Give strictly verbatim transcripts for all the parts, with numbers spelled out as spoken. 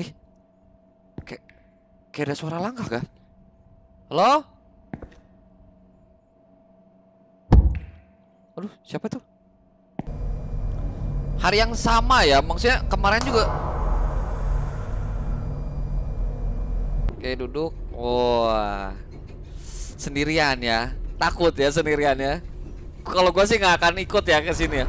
Nih, kayak kayak ada suara langkah kan? Halo? Aduh, siapa tuh? Hari yang sama ya, maksudnya kemarin juga. Oke, duduk. Wah, sendirian ya, takut ya sendirian ya. Kalau gue sih nggak akan ikut ya ke sini ya.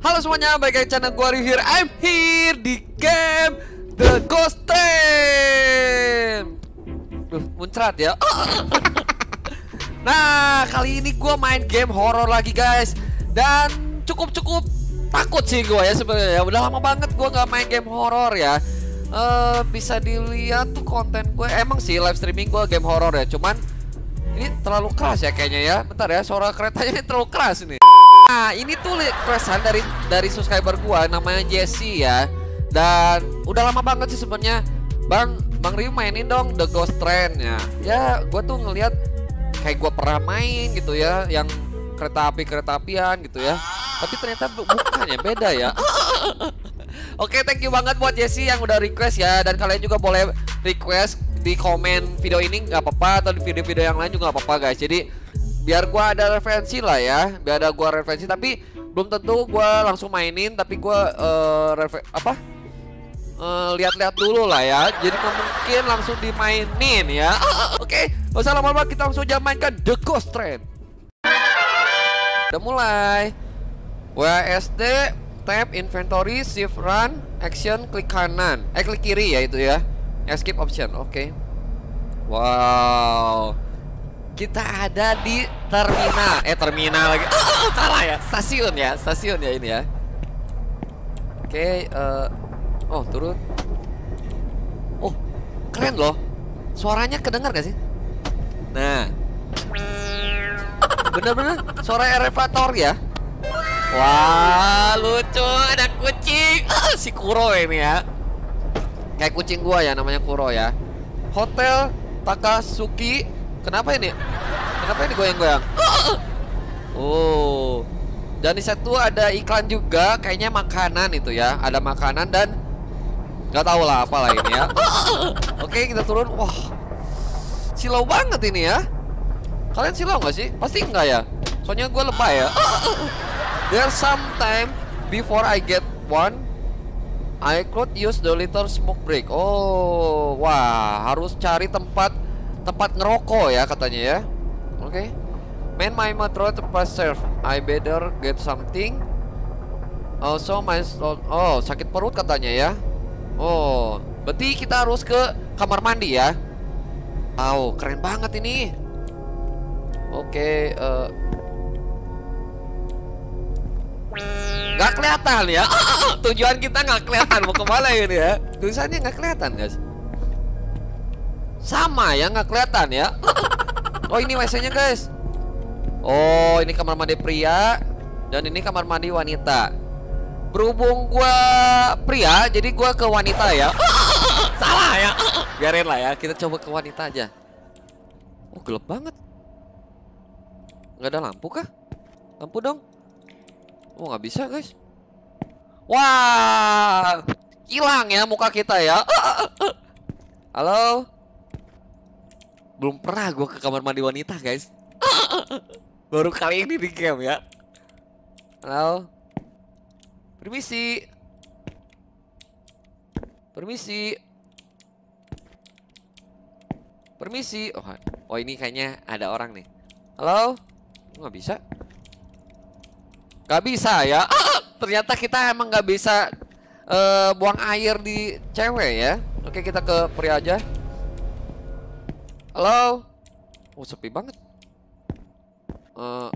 Halo semuanya, balik lagi channel gue Ryu here. I'm here di game The Ghost Train. Duh, muncrat ya. Nah, kali ini gue main game horror lagi guys. Dan cukup-cukup takut sih gue ya sebenarnya. Udah lama banget gue nggak main game horror ya. Uh, bisa dilihat tuh konten gue. Emang sih live streaming gue game horor ya, cuman ini terlalu keras ya kayaknya ya. Bentar ya, suara keretanya ini terlalu keras nih. Nah, ini tuh requestan dari dari subscriber gue namanya Jesse ya. Dan udah lama banget sih sebenarnya, Bang Bang Ryu mainin dong The Ghost Train ya. Ya, gue tuh ngelihat kayak gue pernah main gitu ya, yang kereta api kereta apian gitu ya. Tapi ternyata bukan ya, beda ya. Oke, okay, thank you banget buat Jesse yang udah request ya. Dan kalian juga boleh request di komen video ini nggak apa-apa, atau di video-video yang lain juga nggak apa-apa guys. Jadi biar gua ada referensi lah ya, biar ada gua referensi. Tapi belum tentu gua langsung mainin, tapi gua uh, refer apa uh, lihat-lihat dulu lah ya. Jadi mungkin langsung dimainin ya. Oke, okay, nggak usah lama-lama, kita langsung aja mainkan The Ghost Train. Udah mulai. W A S D, tab, inventory, shift, run, action, klik kanan, eh klik kiri ya itu ya. Escape option, oke. Okay. Wow, kita ada di terminal, eh terminal lagi, oh, salah ya, stasiun ya, stasiun ya ini ya. Oke, okay, uh, oh turun. Oh, keren loh, suaranya kedengar gak sih? Nah, bener-bener suara elevator ya. Wah, lucu, ada kucing. Ah, si Kuro ini ya. Kayak kucing gua ya, namanya Kuro ya. Hotel Takasuki. Kenapa ini? Kenapa ini goyang-goyang? Oh. Dan di satu ada iklan juga, kayaknya makanan itu ya. Ada makanan dan nggak tahu lah apalah ini ya. Oke, kita turun. Wah, silau banget ini ya. Kalian silau nggak sih? Pasti enggak ya. Soalnya gua lebay ya. There's some time before I get one, I could use the little smoke break. Oh, wah, harus cari tempat tempat ngerokok ya katanya ya. Oke, okay. Man my metro tempat serve. I better get something. Also my oh sakit perut katanya ya. Oh, berarti kita harus ke kamar mandi ya. Oh, keren banget ini. Oke. Okay, uh, nggak kelihatan ya, tujuan kita nggak kelihatan mau kemana ini ya. Tulisannya nggak kelihatan guys. Sama ya, nggak kelihatan ya. Oh, ini W C-nya guys. Oh, ini kamar mandi pria dan ini kamar mandi wanita. Berhubung gua pria, jadi gua ke wanita ya. Salah ya. Biarin lah ya, kita coba ke wanita aja. Oh, gelap banget. Nggak ada lampu kah? Lampu dong. Oh, nggak bisa guys. Wah, hilang ya muka kita ya. Halo. Belum pernah gue ke kamar mandi wanita guys. Baru kali ini di game ya. Halo. Permisi. Permisi. Permisi. Oh, oh ini kayaknya ada orang nih. Halo. Nggak bisa. Gak bisa ya, ah, ternyata kita emang gak bisa uh, buang air di cewek ya. Oke, kita ke pria aja. Halo. Oh, sepi banget. uh,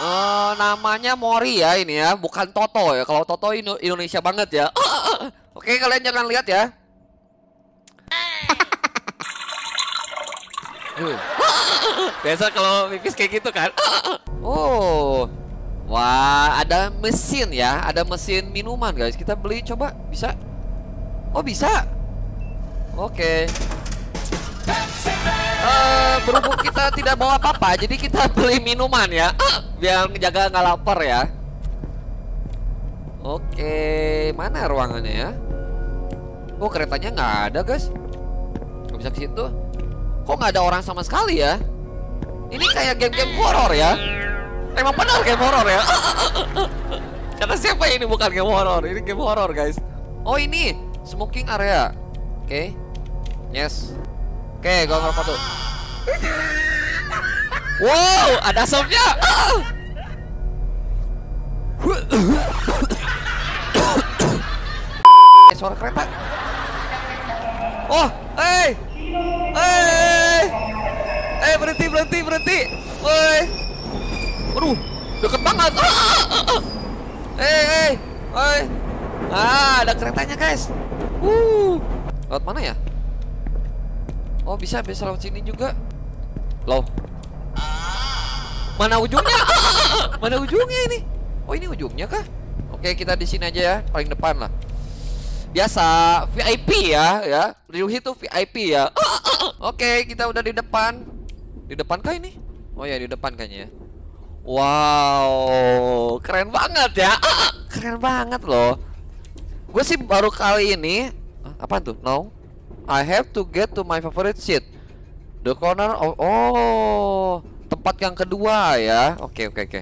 uh, Namanya Mori ya ini ya, bukan Toto ya. Kalau Toto Indo Indonesia banget ya. Oke, kalian jangan lihat ya. Biasa kalau pipis kayak gitu kan. Oh, Wah, ada mesin ya, ada mesin minuman guys. Kita beli, coba bisa? Oh bisa? Oke. Uh, berhubung kita tidak bawa apa-apa, jadi kita beli minuman ya, uh, biar menjaga nggak lapar ya. Oke, mana ruangannya ya? Oh keretanya nggak ada guys. Nggak bisa ke situ. Kok nggak ada orang sama sekali ya? Ini kayak game-game horor ya. Emang benar game horor ya? Kata siapa ini bukan game horor? Ini game horor guys. Oh ini smoking area. Oke, okay. Yes. Oke, okay, gua ngerokok tuh. Wow, ada asapnya. Eh, suara kereta. Oh, eh, eh, eh, berhenti, berhenti, berhenti. Woi, aduh, deket banget. Eh, eh, eh, ah, ada keretanya guys. Uh, lewat mana ya? Oh bisa, bisa lewat sini juga. Loh, mana ujungnya? Mana ujungnya ini? Oh ini ujungnya kah? Oke kita di sini aja ya, paling depan lah. Biasa V I P ya, ya. Ryu itu V I P ya. Oke kita udah di depan. Di depan kah ini? Oh ya di depan kayaknya. Wow, keren banget ya. Keren banget loh. Gue sih baru kali ini. Apa tuh? No. I have to get to my favorite seat, the corner of... Oh, tempat yang kedua ya. Oke, oke, oke.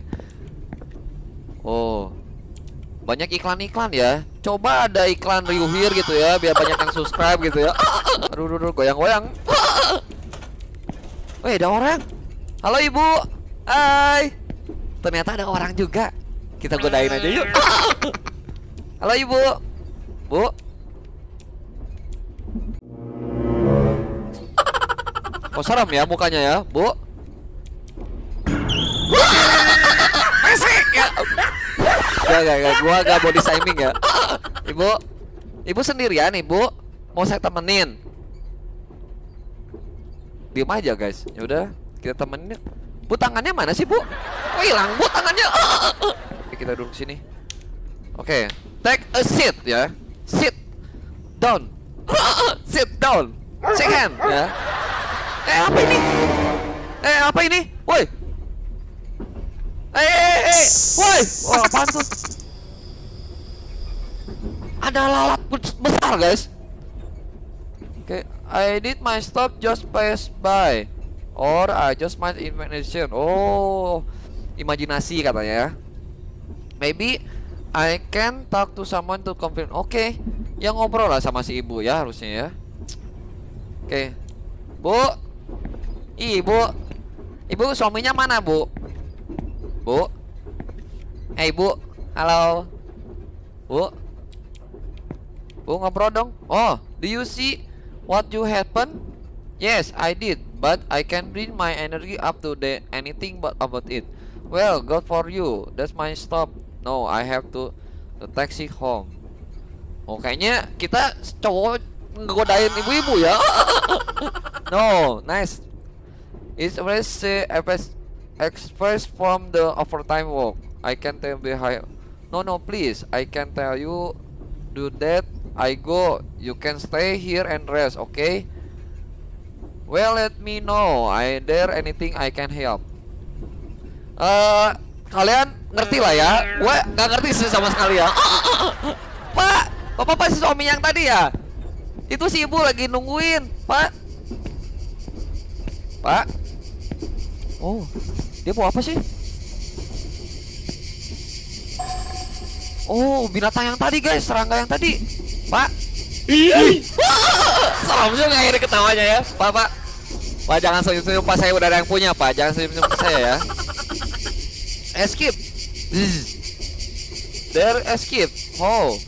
Oh, banyak iklan-iklan ya. Coba ada iklan Ryu here gitu ya, biar banyak yang subscribe gitu ya. Aduh, aduh, aduh, goyang-goyang. Weh, ada orang. Halo ibu. Hai. Ternyata ada orang juga. Kita godain aja yuk. Halo ibu. Bu. Oh serem ya mukanya ya, Bu. Pesek ya. Gak, gak, gak, gua gak body shaming ya. Ibu, Ibu sendirian Ibu. Mau saya temenin? Diam aja guys. Ya udah, kita temenin. Bu tangannya mana sih Bu? Kok hilang Bu tangannya? Oke, kita duduk sini. Oke, take a seat ya. Sit down. Sit down. Shake hand ya. Eh apa ini? Eh apa ini? Woi. Eh eh eh. Woi, wah apaan tuh? Ada lalat besar, guys. Oke, okay. I did my stop just pass by or I just my imagination. Oh, imajinasi katanya ya. Maybe I can talk to someone to confirm. Oke, okay. Yang ngobrol lah sama si ibu ya harusnya ya. Oke. Okay. Bu. Ibu, ibu suaminya mana bu? Bu, eh hey, ibu, halo, bu, bu ngobrol dong. Oh, do you see what you happen? Yes, I did, but I can bring my energy up to the anything but about it. Well, good for you. That's my stop. No, I have to the taxi home. Oh, kayaknya kita cowok ngegodain ibu-ibu ya. No, nice. It's always uh, express from the overtime work. I can tell behind. No, no, please. I can tell you do that. I go. You can stay here and rest, okay? Well, let me know. I there anything I can help. Uh, kalian ngerti lah ya? Gue nggak ngerti sih sama sekali ya. Pak, bapak si suami yang tadi ya? Itu si ibu lagi nungguin, Pak. Pak. Oh, dia mau apa sih? Oh, binatang yang tadi guys, serangga yang tadi, Pak. Iya. Serem juga akhirnya ketawanya ya, Pak. Pak, Pak jangan senyum-senyum Pak, saya udah ada yang punya Pak, jangan senyum-senyum saya ya. Escape. There escape. Oh.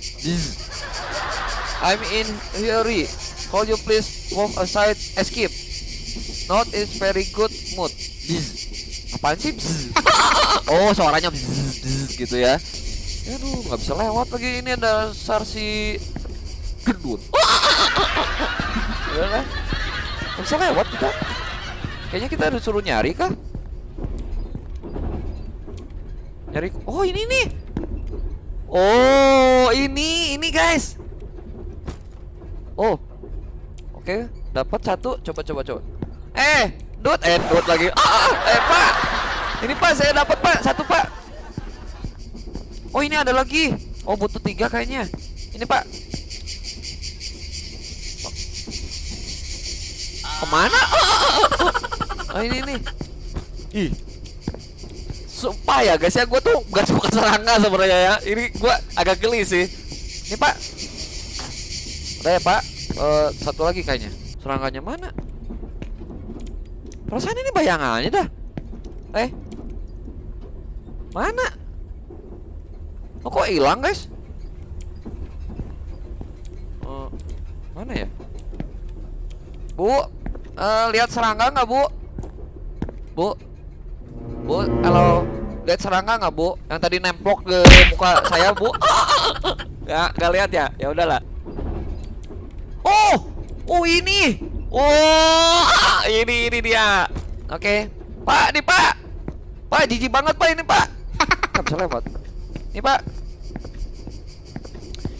I'm in hurry. Could you please walk aside? Escape. Not is very good mood. Bzz. Apaan sih? Bzz. Oh suaranya bzz, bzz, gitu ya. Aduh nggak bisa lewat lagi ini ada sarsi gendut. Gimana? Nggak bisa lewat kita. Kayaknya kita disuruh nyari kah? Nyari. Oh, ini nih. Oh, ini ini guys. Oh. Oke, dapat satu. Coba coba coba. Eh, dot eh dot lagi. Ah, ah, eh Pak. Ini Pak, saya dapat Pak, satu Pak. Oh, ini ada lagi. Oh, butuh tiga kayaknya. Ini Pak. Kemana? Oh, ini nih. Ih. Sumpah ya guys ya, gue tuh gak suka serangga sebenarnya ya. Ini gue agak geli sih. Ini Pak. Udah ya Pak. Uh, satu lagi kayaknya. Serangganya mana? Perasaan ini bayangannya dah. Eh. Mana? Oh, kok hilang guys? Uh, mana ya? Bu, uh, lihat serangga nggak Bu? Bu, Bu, halo, lihat serangga nggak Bu? Yang tadi nemplok ke muka saya Bu? Nggak, nggak lihat ya? Ya udahlah. Oh, oh ini, oh ini ini dia. Oke, Pak, nih Pak, Pak jijik banget Pak ini Pak. Nggak bisa lewat. Ini Pak,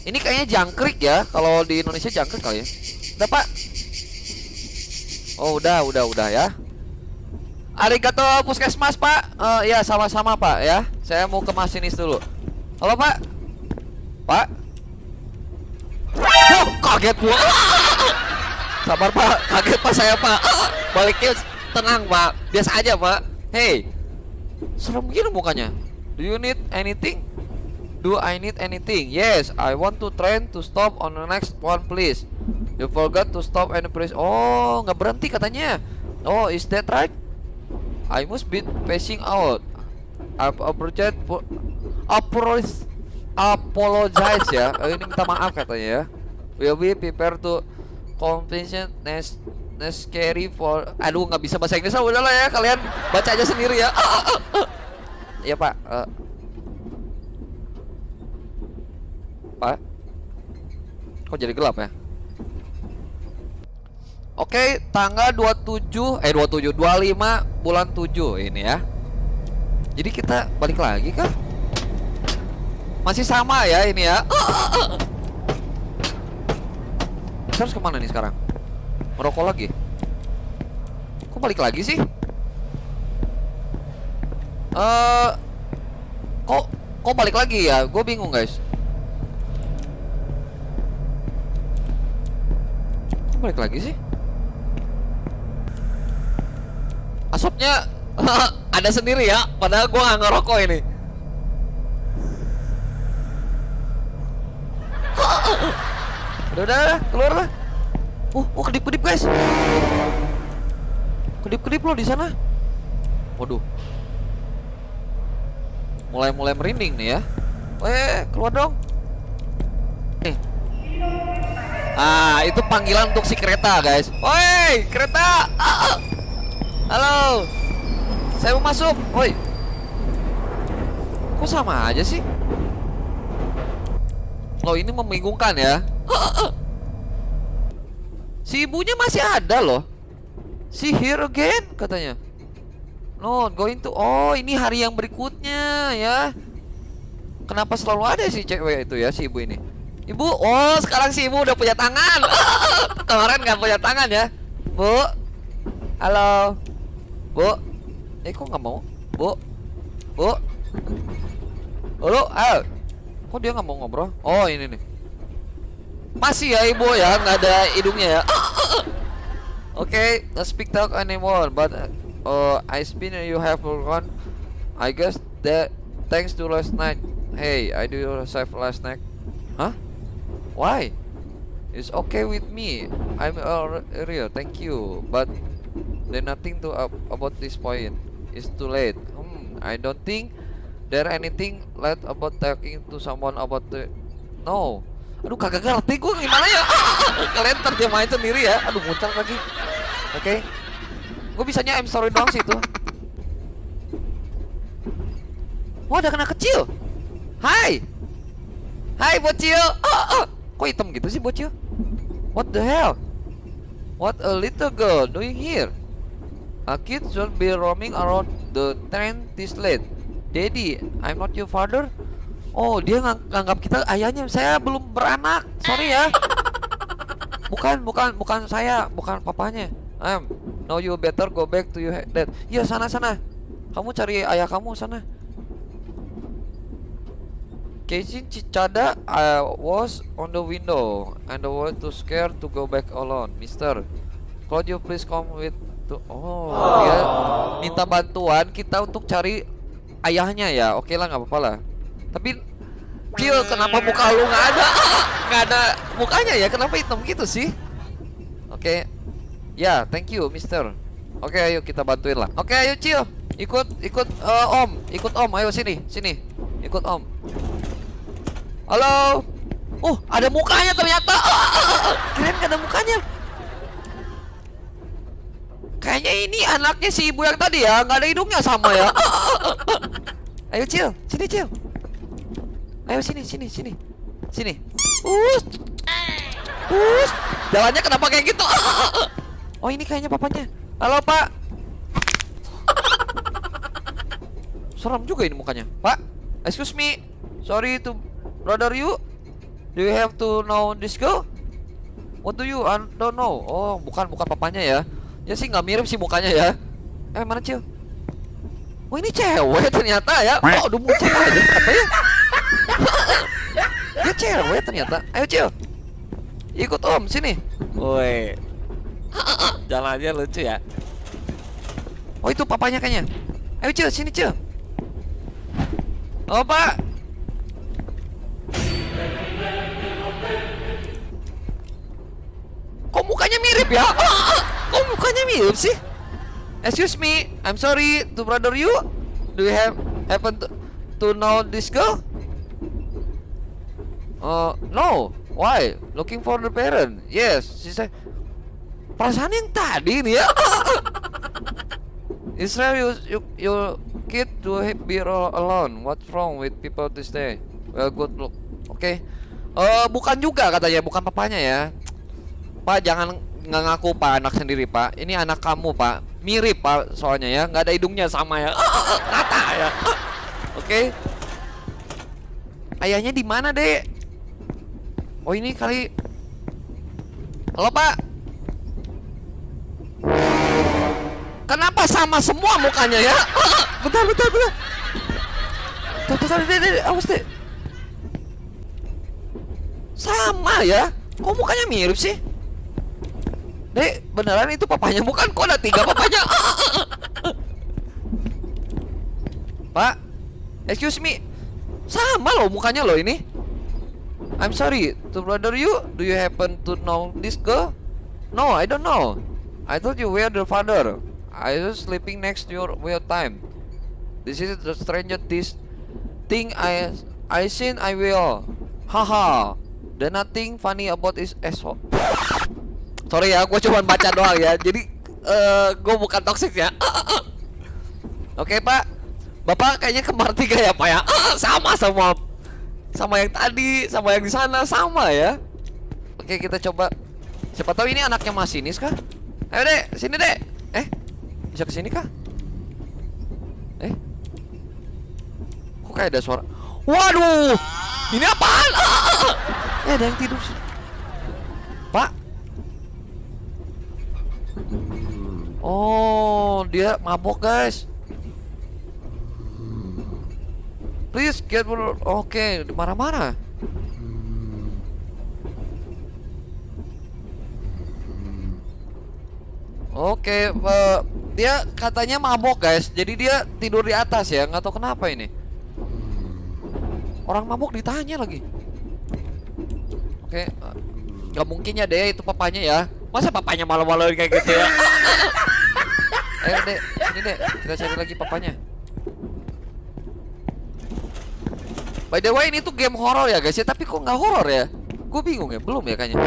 ini kayaknya jangkrik ya? Kalau di Indonesia jangkrik kali ya. Udah Pak. Oh udah udah udah ya. Arigato puskesmas Pak. Uh, ya sama-sama Pak ya. Saya mau ke masinis dulu. Halo Pak. Pak. Oh, kaget gua. Sabar Pak. Kaget Pak saya Pak. Baliknya tenang Pak. Biasa aja Pak. Hey. Serem gini mukanya. Do you need anything? Do I need anything? Yes, I want to train to stop on the next one please. You forgot to stop and press. Oh, nggak berhenti katanya. Oh, is that right? I must be passing out. I apologize. Apologize, apologize ya. Ini minta maaf katanya ya. Will be prepared to compensate next next carry for. Aduh, nggak bisa bahasa Inggris. Udah lah ya, kalian baca aja sendiri ya. Ya Pak. Uh. Pak. Kok jadi gelap ya? Oke, tanggal dua puluh tujuh eh dua puluh tujuh dua puluh lima bulan tujuh ini ya. Jadi kita balik lagi kah? Masih sama ya ini ya. Kita harus kemana nih sekarang? Merokok lagi. Kok balik lagi sih? Eh uh, kok kok balik lagi ya? Gue bingung guys. Kok balik lagi sih? Asapnya ada sendiri ya, padahal gue nggak ngerokok ini. Udah, udah, udah, keluar lah. Uh, oh, kedip-kedip guys. Kedip-kedip loh di sana. Waduh. Mulai-mulai merinding nih ya. Eh, keluar dong. Nih. Ah, itu panggilan untuk si kereta guys. Woi, kereta. Ah, ah. Halo, saya mau masuk. Woi, kok sama aja sih? Loh, ini membingungkan ya. Si ibunya masih ada loh. Si here again katanya. No, going to. Oh, ini hari yang berikutnya ya. Kenapa selalu ada si cewek itu ya, si ibu ini? Ibu, oh sekarang si ibu udah punya tangan. Kemarin nggak punya tangan ya, Bu. Halo. Bu, eh kok nggak mau? Bu, Bu, halo, ayo. Kok dia nggak mau ngobrol? Oh ini nih. Masih ya ibu ya, nggak ada hidungnya ya. Oke, okay, let's speak talk anymore. But uh, I spin you have gone. I guess that thanks to last night. Hey, I do save last night. Huh? Why? It's okay with me. I'm uh, real. Thank you. But there's nothing to up about this point. It's too late. Hmm, I don't think there anything late about talking to someone about the. No. Aduh, kagak ngerti gue gimana ya. Kalian terjemahin sendiri ya. Aduh, muncul lagi. Oke. Okay. Gue bisanya I'm sorry doang sih itu. Wah, ada kena kecil. Hai. Hai bocil. Oh, oh. Kok hitam gitu sih bocil? What the hell? What a little girl doing here? A kid should be roaming around the train this late. Daddy, I'm not your father. Oh, dia ngang nganggap kita ayahnya. Saya belum beranak. Sorry ya. Bukan, bukan, bukan saya, bukan papanya. Am, no you better go back to your dad. Ya sana sana. Kamu cari ayah kamu sana. Keishin Cicada uh, was on the window and was too scared to go back alone. Mister, could you please come with to... Oh, oh, dia minta bantuan kita untuk cari ayahnya ya. Oke lah, nggak apa-apa lah. Tapi, Cil, kenapa muka lu nggak ada? Nggak ada mukanya ya? Kenapa hitam gitu sih? Oke, okay. Ya, yeah, thank you, Mister. Oke, okay, ayo kita bantuin lah. Oke, okay, ayo Cil, ikut, ikut uh, Om, ikut Om, ayo sini, sini, ikut Om. Halo. Oh, ada mukanya ternyata. Keren gak ada mukanya. Kayaknya ini anaknya si ibu yang tadi ya, nggak ada hidungnya sama ya. Ayo Cil, sini Cil. Ayo sini, sini, sini. Sini. Us. Us. Jalannya kenapa kayak gitu? Oh, ini kayaknya papanya. Halo, Pak. Serem juga ini mukanya. Pak, excuse me. Sorry to brother you, do you have to know this girl? What do you? I don't know. Oh, bukan, bukan papanya ya. Ya sih nggak mirip sih mukanya ya. Eh mana Cil? Oh ini cewek ternyata ya. Oh udah muncul aja katanya. Dia cewek ternyata. Ayo Cil, ikut Om sini. Woi, jalannya lucu ya. Oh itu papanya kayaknya. Ayo Cil sini Cil. Oh Pak. Kok mukanya mirip ya? Kok mukanya mirip sih? Excuse me, I'm sorry to brother you. Do you have happen to, to know this girl? Uh, no. Why? Looking for the parent. Yes, she said. Perasaan yang tadi nih ya. Israel, you, you, your kid to be all alone. What's wrong with people this day? Well, good look. Oke, okay. uh, bukan juga katanya, bukan papanya ya. Pak, jangan nggak ngaku Pak anak sendiri Pak. Ini anak kamu Pak. Mirip Pak soalnya ya, nggak ada hidungnya sama ya. Rata ya. Oke. Okay. Ayahnya di mana Dek? Oh ini kali. Halo Pak. Kenapa sama semua mukanya ya? Bentar, bentar, bentar. Tuh, tuh, tuh, Dek, awas Dek. Sama ya. Kok mukanya mirip sih? Dek, beneran itu papanya bukan? Kok ada tiga papanya? Pak, excuse me. Sama loh mukanya loh ini. I'm sorry, to brother you, do you happen to know this girl? No, I don't know. I thought you were the father. I was sleeping next to your weird time. This is the strangest thing I I seen I will. Haha. There's nothing funny about this asshole. Sorry ya, gue cuma baca doang ya. Jadi, uh, gue bukan toxic ya. Oke okay, Pak, Bapak kayaknya kembar tiga ya Pak ya. Sama sama, sama yang tadi, sama yang di sana, sama ya. Oke okay, kita coba. Siapa tahu ini anaknya masinis kah? Ayo Dek, sini Dek. Eh, bisa kesini kah? Eh, kok kayak ada suara? Waduh, ini apaan? Eh, ada yang tidur sih Pak. Oh, dia mabok guys. Please get oke, okay, marah-marah. Oke, okay, uh, dia katanya mabok guys. Jadi dia tidur di atas ya, nggak tahu kenapa ini. Orang mabok ditanya lagi. Oke, nggak mungkin ya Dek, itu papanya ya. Masa papanya malu-maluin kayak gitu ya? Ayo Dek, ini Dek, kita cari lagi papanya. By the way, ini tuh game horor ya guys ya, tapi kok nggak horor ya? Gue bingung ya, belum ya kayaknya.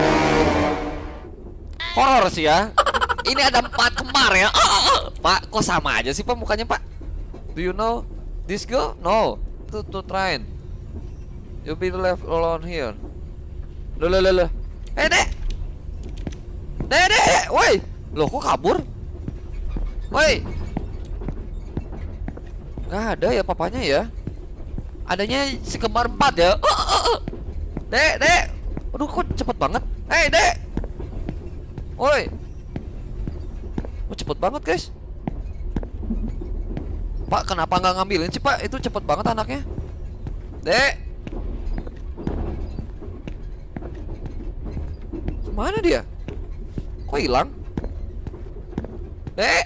Horor sih ya. Ini ada empat kembar ya. Pak, kok sama aja sih Pak mukanya Pak? Do you know this girl? No. To to try. You be left alone here. Loh loh loh. Eh Dek. Dek, Dek, woi. Loh, kok kabur? Woi. Nggak ada ya papanya ya. Adanya si kembar empat ya. Uh, uh, uh. Dek, dek. Aduh kok cepet banget. Hei dek. Woi. Oh, cepet banget guys. Pak kenapa nggak ngambilin sih pak? Itu cepet banget anaknya. Dek. Kemana dia? Kok hilang? Dek.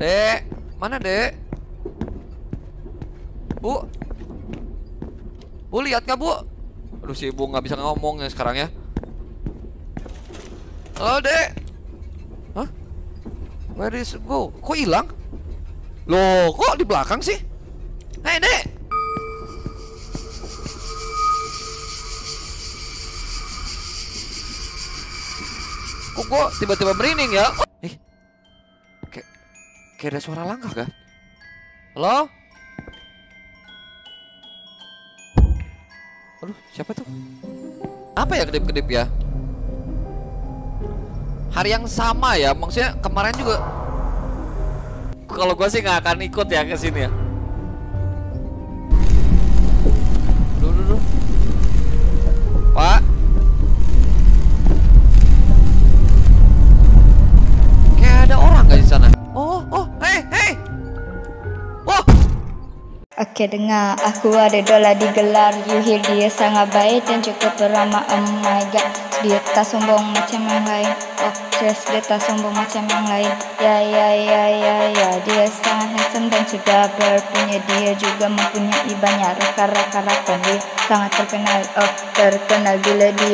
Dek. Mana dek? Bu, bu lihat nggak bu? Aduh si ibu nggak bisa ngomong ya sekarang ya. Halo dek, hah? Where is go? Kok hilang? Loh, kok di belakang sih? Hei dek, kok gua tiba-tiba merinding ya? Oh. Eh, kayak kayak ada suara langkah kan? Halo? Aduh, siapa tuh? Apa ya kedip-kedip ya? Hari yang sama ya, maksudnya kemarin juga. Kalau gue sih nggak akan ikut ya ke sini ya. Duh, duh, duh. Pak. Kayak ada orang nggak di sana? Oh, oh, hei, hei. Wah. Oke dengar, aku ada dolar digelar. Ryu here dia sangat baik dan cukup ramah. Oh my god, dia tak sombong macam yang lain. Oh yes, dia tak sombong macam yang lain. Ya ya ya ya ya, dia sangat handsome dan sudah berpunya. Dia juga mempunyai banyak rekan-rekan. Dia sangat terkenal, oh terkenal bila dia